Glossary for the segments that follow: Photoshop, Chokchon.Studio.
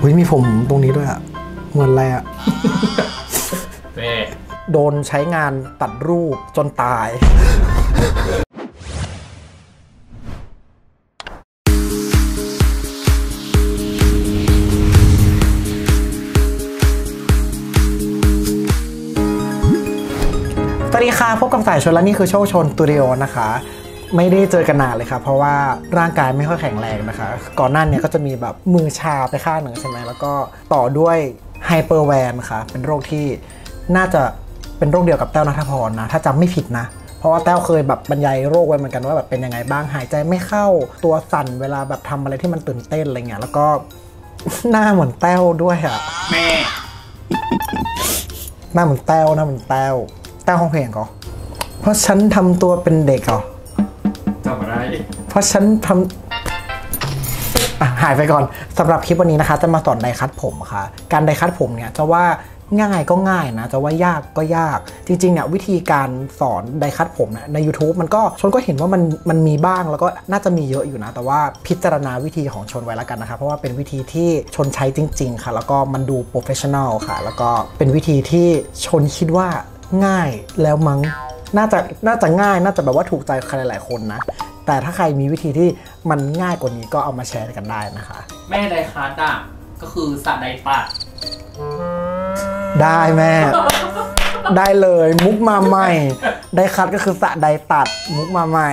อุ้ยมีผมตรงนี้ด้วยอะเหมือนอะไรอะโดนใช้งานตัดรูปจนตายสวัสดีค่ะพบกับสายชนและนี่คือโชคชนสตูดิโอนะคะไม่ได้เจอกันนานเลยครับเพราะว่าร่างกายไม่ค่อยแข็งแรงนะคะก่อนหน้านี้ก็จะมีแบบมือชาไปข้างหนึ่งใช่ไหมแล้วก็ต่อด้วยไฮเปอร์แวนค่ะเป็นโรคที่น่าจะเป็นโรคเดียวกับแต้วณัฐพรนะถ้าจำไม่ผิดนะเพราะว่าแต้วเคยแบบบรรยายโรคไว้เหมือนกันว่าแบบเป็นยังไงบ้างหายใจไม่เข้าตัวสั่นเวลาแบบทำอะไรที่มันตื่นเต้นอะไรเงี้ยแล้วก็หน้าเหมือนแต้วด้วยอะแม่หน้าเหมือนแต้วหน้าเหมือนแต้วแต้วห้องเพลงเหรอเพราะฉันทำตัวเป็นเด็กเหรอเพราะฉันทำหายไปก่อนสำหรับคลิปวันนี้นะคะจะมาสอนไดคัดผมค่ะการไดคัดผมเนี่ยจะว่าง่ายก็ง่ายนะจะว่ายากก็ยากจริงๆเนี่ยวิธีการสอนไดคัดผมใน YouTube มันก็ชนก็เห็นว่ามันมีบ้างแล้วก็น่าจะมีเยอะอยู่นะแต่ว่าพิจารณาวิธีของชนไว้แล้วกันนะคะเพราะว่าเป็นวิธีที่ชนใช้จริงๆค่ะแล้วก็มันดูโปรเฟชชั่นอลค่ะแล้วก็เป็นวิธีที่ชนคิดว่าง่ายแล้วมั้งน่าจะง่ายน่าจะแบบว่าถูกใจใครหลายๆคนนะแต่ถ้าใครมีวิธีที่มันง่ายกว่านี้ก็เอามาแชร์กันได้นะคะแม่ไดคัทอ่ะก็คือสระไดปัดได้แม่ ได้เลยมุกมาใหม่ไดคัทก็คือสระไดตัดมุกมาใหม่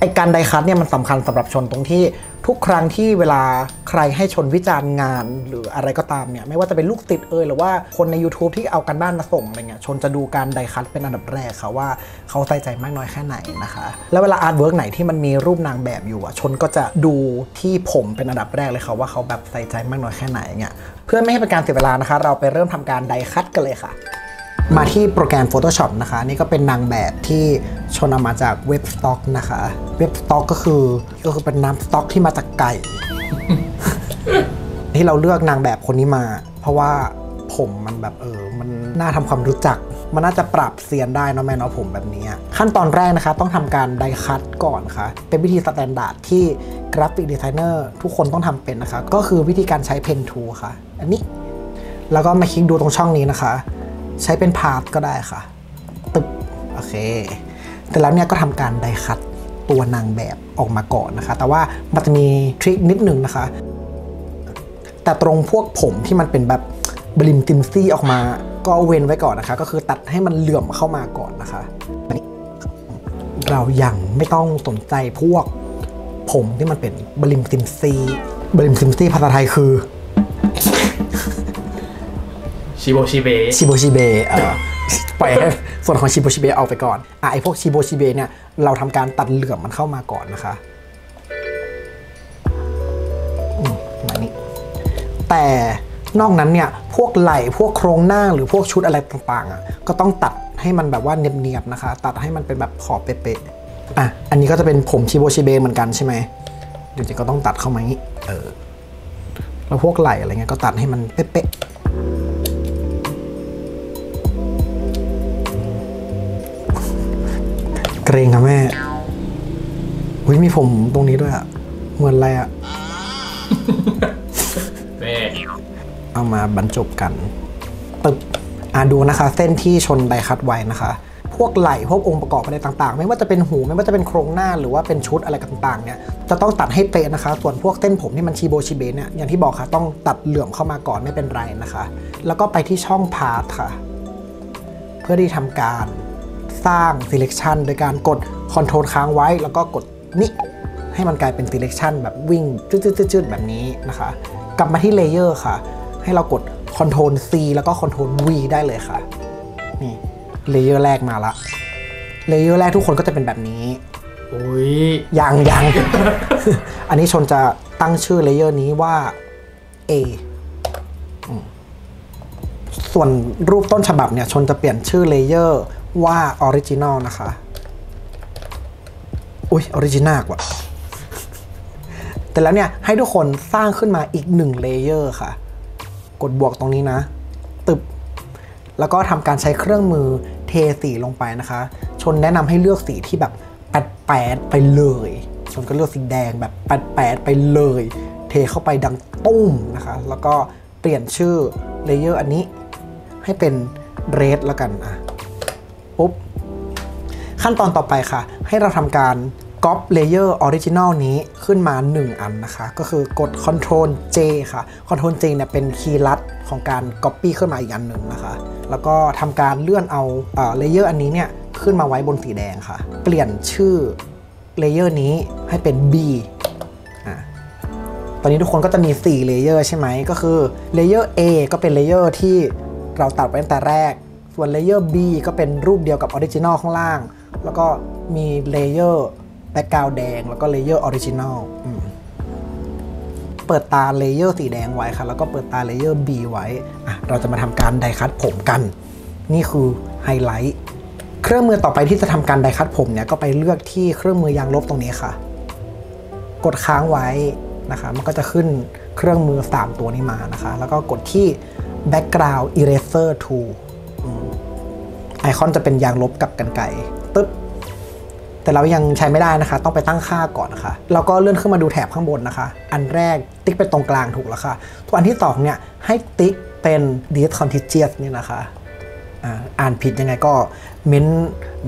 ไอการไดคัทเนี่ยมันสำคัญสำหรับชนตรงที่ทุกครั้งที่เวลาใครให้ชนวิจารณ์งานหรืออะไรก็ตามเนี่ยไม่ว่าจะเป็นลูกติดหรือว่าคนใน YouTube ที่เอาการบ้านมาส่งอะไรเงี้ยชนจะดูการไดคัทเป็นอันดับแรกค่ะว่าเขาใส่ใจมากน้อยแค่ไหนนะคะแล้วเวลาอาร์ตเวิร์กไหนที่มันมีรูปนางแบบอยู่ชนก็จะดูที่ผมเป็นอันดับแรกเลยค่ะว่าเขาแบบใส่ใจมากน้อยแค่ไหนเงี้ยเพื่อไม่ให้เป็นการเสียเวลานะคะเราไปเริ่มทำการไดคัทกันเลยค่ะมาที่โปรแกรม Photoshop นะคะนี่ก็เป็นนางแบบที่ชนมาจากเว็บสต็อกนะคะเว็บสต็อกก็คือเป็นน้ำสต็อกที่มาจากไก่ ที่เราเลือกนางแบบคนนี้มาเพราะว่าผมมันแบบมันน่าทำความรู้จักมันน่าจะปรับเซียนได้นะแม่เนาะผมแบบนี้ขั้นตอนแรกนะคะต้องทำการไดคัทก่อนค่ะเป็นวิธีสแตนดาร์ดที่กราฟิกดีไซเนอร์ทุกคนต้องทำเป็นนะคะก็คือวิธีการใช้เพนทูลค่ะอันนี้แล้วก็มาคลิกดูตรงช่องนี้นะคะใช้เป็นพาร์ทก็ได้ค่ะตึ๊บโอเคแต่แล้วเนี่ยก็ทำการไดคัทตัวนางแบบออกมาก่อนนะคะแต่ว่ามันจะมีทริคนิดหนึ่งนะคะแต่ตรงพวกผมที่มันเป็นแบบบลิมติมซี่ออกมาก็เว้นไว้ก่อนนะคะก็คือตัดให้มันเหลื่อมเข้ามาก่อนนะคะเรายังไม่ต้องสนใจพวกผมที่มันเป็นบลิมติมซี่ภาษาไทยคือชิโบชิเบปล่อยให้ส่วนของชิโบชิเบเอาไปก่อนไอพวกชิโบชิเบเนี่ยเราทำการตัดเหลื่อมมันเข้ามาก่อนนะคะมานี่แต่นอกนั้นเนี่ยพวกไหล่พวกโครงหน้าหรือพวกชุดอะไรต่างๆก็ต้องตัดให้มันแบบว่าเนียบๆนะคะตัดให้มันเป็นแบบขอบเป๊ะๆอันนี้ก็จะเป็นผมชิโบชิเบเหมือนกันใช่ไหมเดี๋ยวก็ต้องตัดเข้ามาอย่างนี้แล้วพวกไหล่อะไรเงี้ยก็ตัดให้มันเป๊ะๆเกรงค่ะแม่อุ้ยมีผมตรงนี้ด้วยเหมือนอะไรเอามาบรรจบกันตึบดูนะคะเส้นที่ชนไดคัทไว้นะคะพวกไหล่พวกองค์ประกอบอะไรต่างๆไม่ว่าจะเป็นหูไม่ว่าจะเป็นโครงหน้าหรือว่าเป็นชุดอะไรต่างๆเนี่ยจะต้องตัดให้เป๊ะนะคะส่วนพวกเส้นผมที่มันชิโบชิเบเนี่ยอย่างที่บอกค่ะต้องตัดเหลื่อมเข้ามาก่อนไม่เป็นไรนะคะแล้วก็ไปที่ช่องพาร์ทค่ะเพื่อที่ทำการสร้าง selection โดยการกด Ctrl ค้างไว้แล้วก็กดนี่ให้มันกลายเป็น selection แบบวิ่งจืดๆแบบนี้นะคะกลับมาที่ layer ค่ะให้เรากด Ctrl C แล้วก็ Ctrl V ได้เลยค่ะนี่ layer แรกมาละ layer แรกทุกคนก็จะเป็นแบบนี้อุ้ยยัง อันนี้ชนจะตั้งชื่อ layer นี้ว่า A ส่วนรูปต้นฉบับเนี่ยชนจะเปลี่ยนชื่อ layerว่าออริจินอลนะคะอุ๊ยออริจินอลกว่าแต่แล้วเนี่ยให้ทุกคนสร้างขึ้นมาอีก1เลเยอร์ค่ะกดบวกตรงนี้นะตึบแล้วก็ทำการใช้เครื่องมือเทสีลงไปนะคะชนแนะนำให้เลือกสีที่แบบแปดๆไปเลยชนก็เลือกสีแดงแบบแปดๆไปเลยเทเข้าไปดังตุ้มนะคะแล้วก็ เปลี่ยนชื่อเลเยอร์อันนี้ให้เป็น red แล้วกันอ่ะปุ๊บขั้นตอนต่อไปค่ะให้เราทำการ Copy Layer Original นี้ขึ้นมา1อันนะคะก็คือกด Ctrl J ค่ะ Ctrl J เนี่ยเป็นคีย์ลัดของการ Copy ขึ้นมาอีกอันหนึ่งนะคะแล้วก็ทำการเลื่อนเอาเลเยอร์อันนี้เนี่ยขึ้นมาไว้บนสีแดงค่ะเปลี่ยนชื่อเลเยอร์นี้ให้เป็น B ตอนนี้ทุกคนก็จะมี4เลเยอร์ใช่ไหมก็คือเลเยอร์ A ก็เป็นเลเยอร์ที่เราตัดไว้ตั้งแต่แรกส่วนเลเยอร์ B ก็เป็นรูปเดียวกับออริจินอลข้างล่างแล้วก็มีเลเยอร์แบ็คกราวด์แดงแล้วก็เลเยอร์ออริจินอลเปิดตาเลเยอร์สีแดงไว้ค่ะแล้วก็เปิดตาเลเยอร์ B ไว้เราจะมาทำการไดคัทผมกันนี่คือไฮไลท์เครื่องมือต่อไปที่จะทำการไดคัทผมเนี่ยก็ไปเลือกที่เครื่องมือยางลบตรงนี้ค่ะกดค้างไว้นะคะมันก็จะขึ้นเครื่องมือ3ตัวนี้มานะคะแล้วก็กดที่ background eraser tool ไอคอนจะเป็นยางลบกับกรรไกรตึ๊บแต่เรายังใช้ไม่ได้นะคะต้องไปตั้งค่าก่อนนะคะแล้วก็เลื่อนขึ้นมาดูแถบข้างบนนะคะอันแรกติ๊กไปตรงกลางถูกแล้วค่ะตัวอันที่2เนี่ยให้ติ๊กเป็น discontinuous นี่นะคะอ่านผิดยังไงก็เม้น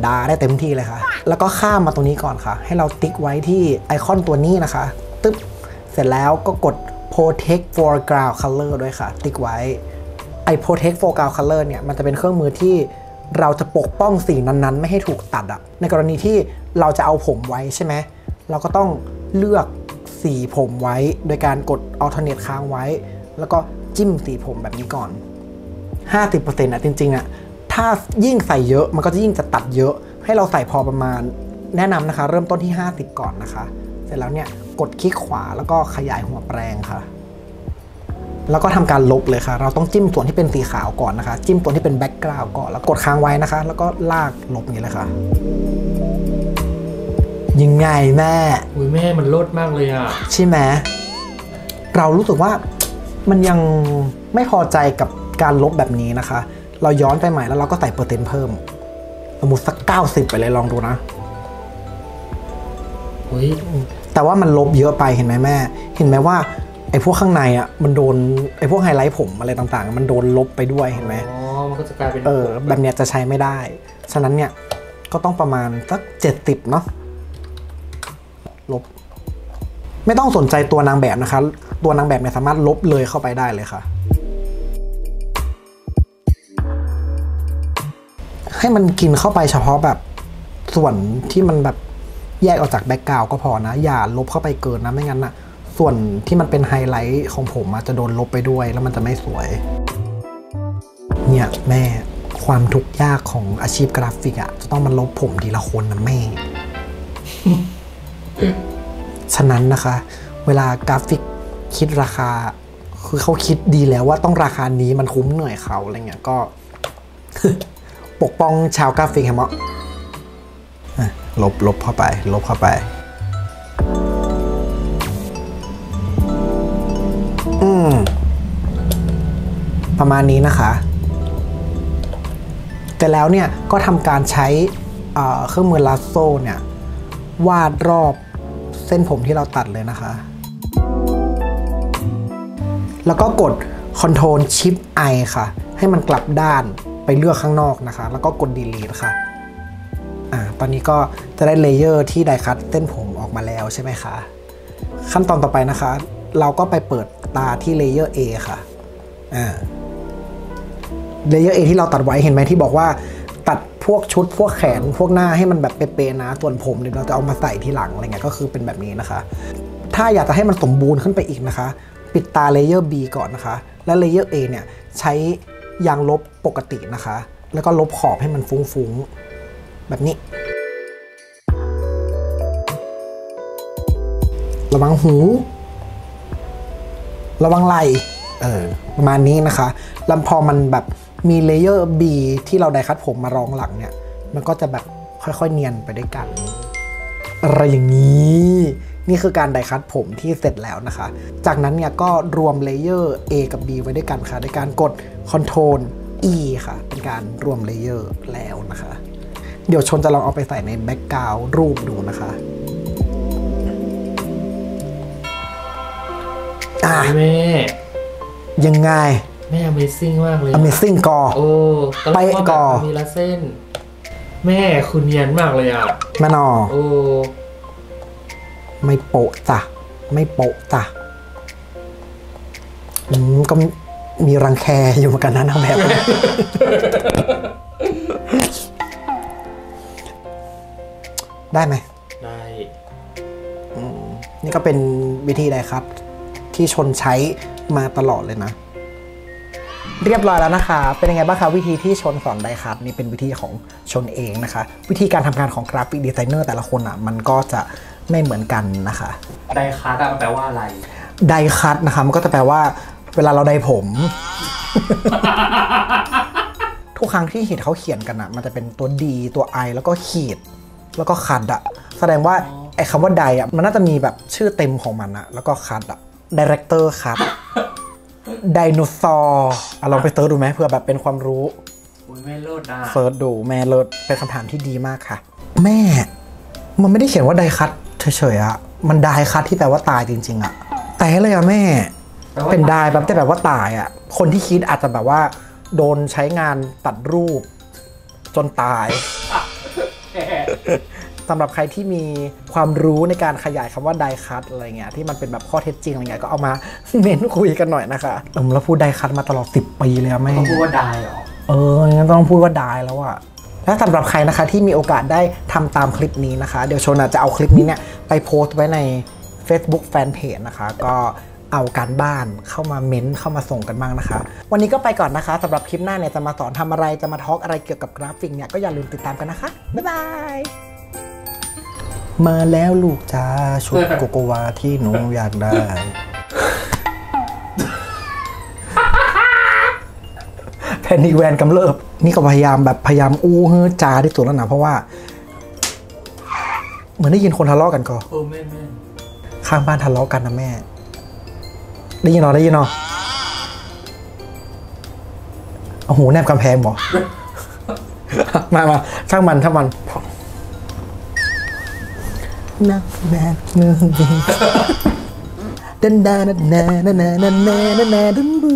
ด่าได้เต็มที่เลยค่ะแล้วก็ข้ามมาตรงนี้ก่อนค่ะให้เราติ๊กไว้ที่ไอคอนตัวนี้นะคะตึ๊บเสร็จแล้วก็กด protect foreground color ด้วยค่ะติ๊กไว้ไอ protect foreground color เนี่ยมันจะเป็นเครื่องมือที่เราจะปกป้องสีนั้นๆไม่ให้ถูกตัดอะในกรณีที่เราจะเอาผมไว้ใช่ไหมเราก็ต้องเลือกสีผมไว้โดยการกด alternate ค้างไว้แล้วก็จิ้มสีผมแบบนี้ก่อน 50% นะจริงๆอะถ้ายิ่งใส่เยอะมันก็จะยิ่งจะตัดเยอะให้เราใส่พอประมาณแนะนำนะคะเริ่มต้นที่50ก่อนนะคะเสร็จแล้วเนี่ยกดคลิกขวาแล้วก็ขยายหัวแปรงค่ะแล้วก็ทำการลบเลยค่ะเราต้องจิ้มส่วนที่เป็นสีขาวก่อนนะคะจิ้มส่วนที่เป็นแบ็กกราวด์ก่อนแล้วกดค้างไว้นะคะแล้วก็ลากลบอย่างนี้เลยค่ะยังไงแม่อุ้ยแม่มันโลดมากเลยอ่ะใช่ไหมเรารู้สึกว่ามันยังไม่พอใจกับการลบแบบนี้นะคะเราย้อนไปใหม่แล้วเราก็ใส่เปอร์เซ็นต์เพิ่มสมมติสัก90ไปเลยลองดูนะแต่ว่ามันลบเยอะไปเห็นไหมแม่เห็นไหมว่าไอ้พวกข้างในอ่ะมันโดนไอ้พวกไฮไลท์ผมอะไรต่างๆมันโดนลบไปด้วยเห็นไหมอ๋อมันก็จะกลายเป็นแบบเนี้ยจะใช้ไม่ได้ฉะนั้นเนี่ยก็ต้องประมาณสัก70เนาะลบไม่ต้องสนใจตัวนางแบบนะคะตัวนางแบบเนี่ยสามารถลบเลยเข้าไปได้เลยค่ะให้มันกินเข้าไปเฉพาะแบบส่วนที่มันแบบแยกออกจากแบ็กกราวด์ก็พอนะอย่าลบเข้าไปเกินนะไม่งั้นนะส่วนที่มันเป็นไฮไลท์ของผมอาจจะโดนลบไปด้วยแล้วมันจะไม่สวยเนี่ยแม่ความทุกข์ยากของอาชีพกราฟิกอะจะต้องมาลบผมทีละคนนะแม่ ฉะนั้นนะคะเวลากราฟิกคิดราคาคือเขาคิดดีแล้วว่าต้องราคานี้มันคุ้มเหนื่อยเขาอะไรเงี้ยก็ ปกป้องชาวกราฟิกเหรอลบเข้าไปลบเข้าไปประมาณนี้นะคะแต่แล้วเนี่ยก็ทำการใช้เครื่องมือลาโซ่เนี่ยวาดรอบเส้นผมที่เราตัดเลยนะคะแล้วก็กด Ctrl Shift I ค่ะให้มันกลับด้านไปเลือกข้างนอกนะคะแล้วก็กด Delete ค่ะตอนนี้ก็จะได้เลเยอร์ที่ไดคัทเส้นผมออกมาแล้วใช่ไหมคะขั้นตอนต่อไปนะคะเราก็ไปเปิดตาที่เลเยอร์ A ค่ะเลเยอร์ A ที่เราตัดไว้เห็นไหมที่บอกว่าตัดพวกชุดพวกแขนพวกหน้าให้มันแบบเป๊ะๆนะส่วนผมเดี๋ยวเราจะเอามาใส่ทีหลังอะไรเงี้ยก็คือเป็นแบบนี้นะคะถ้าอยากจะให้มันสมบูรณ์ขึ้นไปอีกนะคะปิดตาเลเยอร์ B ก่อนนะคะแล้วเลเยอร์ A เนี่ยใช้ยางลบปกตินะคะแล้วก็ลบขอบให้มันฟุ้งๆแบบนี้ระวังหูระวังไหล่ประมาณนี้นะคะแล้วพอมันแบบมีเลเยอร์ B ที่เราไดคัทผมมารองหลังเนี่ยมันก็จะแบบค่อยๆเนียนไปด้วยกันอะไรอย่างนี้นี่คือการไดคัทผมที่เสร็จแล้วนะคะจากนั้นเนี่ยก็รวมเลเยอร์ A กับ B ไว้ด้วยกันค่ะด้วยการกด Ctrl E ค่ะเป็นการรวมเลเยอร์แล้วนะคะเดี๋ยวชนจะลองเอาไปใส่ในแบ็กกราวด์รูปดูนะคะ ยังไงแม่ Amazing มากเลย Amazing กอโอ้ไปกอมีละเส้นแม่คุณเนียนมากเลยอ่ะมานอโอ้ไม่โปะจ้ะไม่โปะจ้ะก็มีรังแคอยู่เหมือนกันนะนางแบบได้ไหมได้นี่ก็เป็นวิธีใดครับที่ชนใช้มาตลอดเลยนะเรียบร้อยแล้วนะคะเป็นยังไงบ้างคะวิธีที่ชนสอนไดคัทนี่เป็นวิธีของชนเองนะคะวิธีการทำงานของกราฟิกดีไซเนอร์แต่ละคนอ่ะมันก็จะไม่เหมือนกันนะคะไดคัทแปลว่าอะไรไดคัทนะคะมันก็จะแปลว่าเวลาเราไดผมทุกครั้งที่เห็นเขาเขียนกันอ่ะมันจะเป็นตัว D ตัว I แล้วก็ขีดแล้วก็คัทอ่ะแสดงว่าไอ้คำว่าไดอ่ะมันน่าจะมีแบบชื่อเต็มของมันอ่ะแล้วก็คัทอ่ะดีเรคเตอร์คัทไดโนเสาร์อ่ะลองไปเซิร์ชดูไหมเพื่อแบบเป็นความรู้แม่เลิศนะเซิร์ชดูแม่เลิศเป็นคำถามที่ดีมากค่ะแม่มันไม่ได้เขียนว่าไดคัทเฉยๆอ่ะมันไดคัทที่แปลว่าตายจริงๆอ่ะแต่เลยอ่ะแม่เป็นไดแบบแต่แบบว่าตายอ่ะคนที่คิดอาจจะแบบว่าโดนใช้งานตัดรูปจนตายสำหรับใครที่มีความรู้ในการขยายคำว่าไดคัทอะไรเงี้ยที่มันเป็นแบบข้อเท็จจริงอะไรเงี้ยก็เอามาเม้นคุยกันหน่อยนะคะเราพูดไดคัทมาตลอด10ปีเลยไม่ต้องพูดว่าไดหรองั้นต้องพูดว่าไดแล้วอะและสำหรับใครนะคะที่มีโอกาสได้ทำตามคลิปนี้นะคะเดี๋ยวชนจะเอาคลิปนี้เนี่ยไปโพสต์ไว้ใน Facebook Fanpage นะคะก็เอาการบ้านเข้ามาเม้นเข้ามาส่งกันบ้างนะคะวันนี้ก็ไปก่อนนะคะสำหรับคลิปหน้าเนี่ยจะมาสอนทำอะไรจะมาทอล์กอะไรเกี่ยวกับกราฟิกเนี่ยก็อย่าลืมติดตามกันนะคะบ๊ายบายมาแล้วลูกจ้าชุดโกโกวาที่หนูอยากได้แพนิคแวนกำเริบนี่ก็พยายามอู้เฮ้อจาที่สุดแล้วนะเพราะว่าเหมือนได้ยินคนทะเลาะกันก่อนข้างบ้านทะเลาะกันนะแม่ได้ยินหรอได้ยินหรอเอาหูแนบกำแพงหรอมาช่างมันช่างมันนักแม่เนื้อดีดันดานันแน่นันแน่นันแน่นันแน่ดันบู